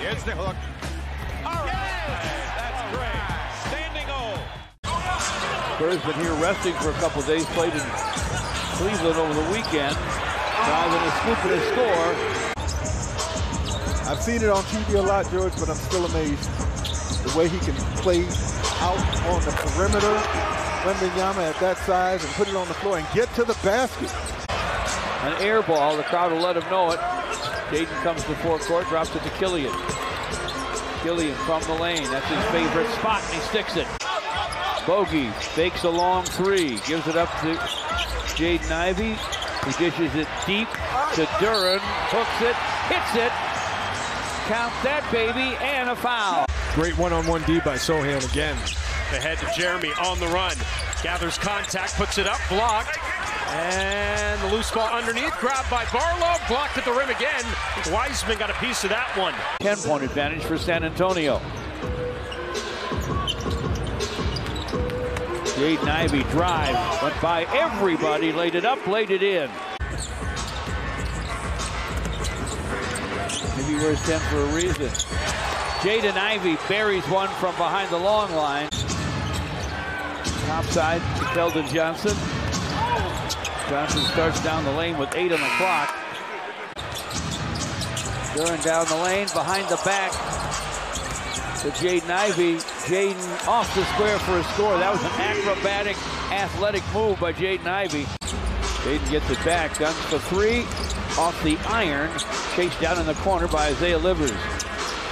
Here's the hook. All right. Yes! That's great. Standing old. Spurs been here resting for a couple days. Played in Cleveland over the weekend. Driving a scoop and a score. I've seen it on TV a lot, George, but I'm still amazed. The way he can play out on the perimeter. Wembanyama at that size and put it on the floor and get to the basket. An air ball, the crowd will let him know it. Jaden comes to forecourt, drops it to Killian. Killian from the lane, that's his favorite spot, and he sticks it. Bogey fakes a long three, gives it up to Jaden Ivey. He dishes it deep to Duren, hooks it, hits it. Count that baby, and a foul. Great one-on-one D by Sohan again. Ahead to Jeremy on the run. Gathers contact, puts it up, blocked. And the loose ball underneath, grabbed by Barlow, blocked at the rim again. Wiseman got a piece of that one. 10-point advantage for San Antonio. Jaden Ivey drive, went by everybody, laid it up, laid it in. Maybe he wears 10 for a reason. Jaden Ivey buries one from behind the long line. Topside to Keldon Johnson. Johnson starts down the lane with 8 on the clock. Duren down the lane, behind the back to Jaden Ivey. Jaden off the square for a score. That was an acrobatic, athletic move by Jaden Ivey. Jaden gets it back, guns for 3, off the iron, chased down in the corner by Isaiah Livers.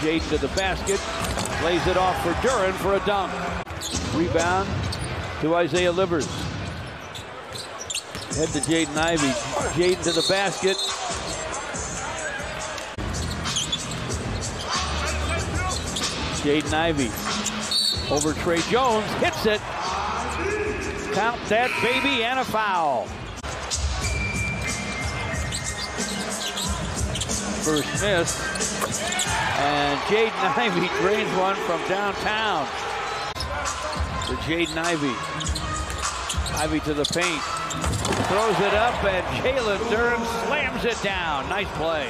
Jaden to the basket, lays it off for Duren for a dunk. Rebound to Isaiah Livers. Head to Jaden Ivey. Jaden to the basket. Jaden Ivey over Tre Jones, hits it. Count that baby, and a foul. First miss. And Jaden Ivey drains one from downtown. For Jaden Ivey. Ivey to the paint. Throws it up, and Caleb Durham slams it down. Nice play.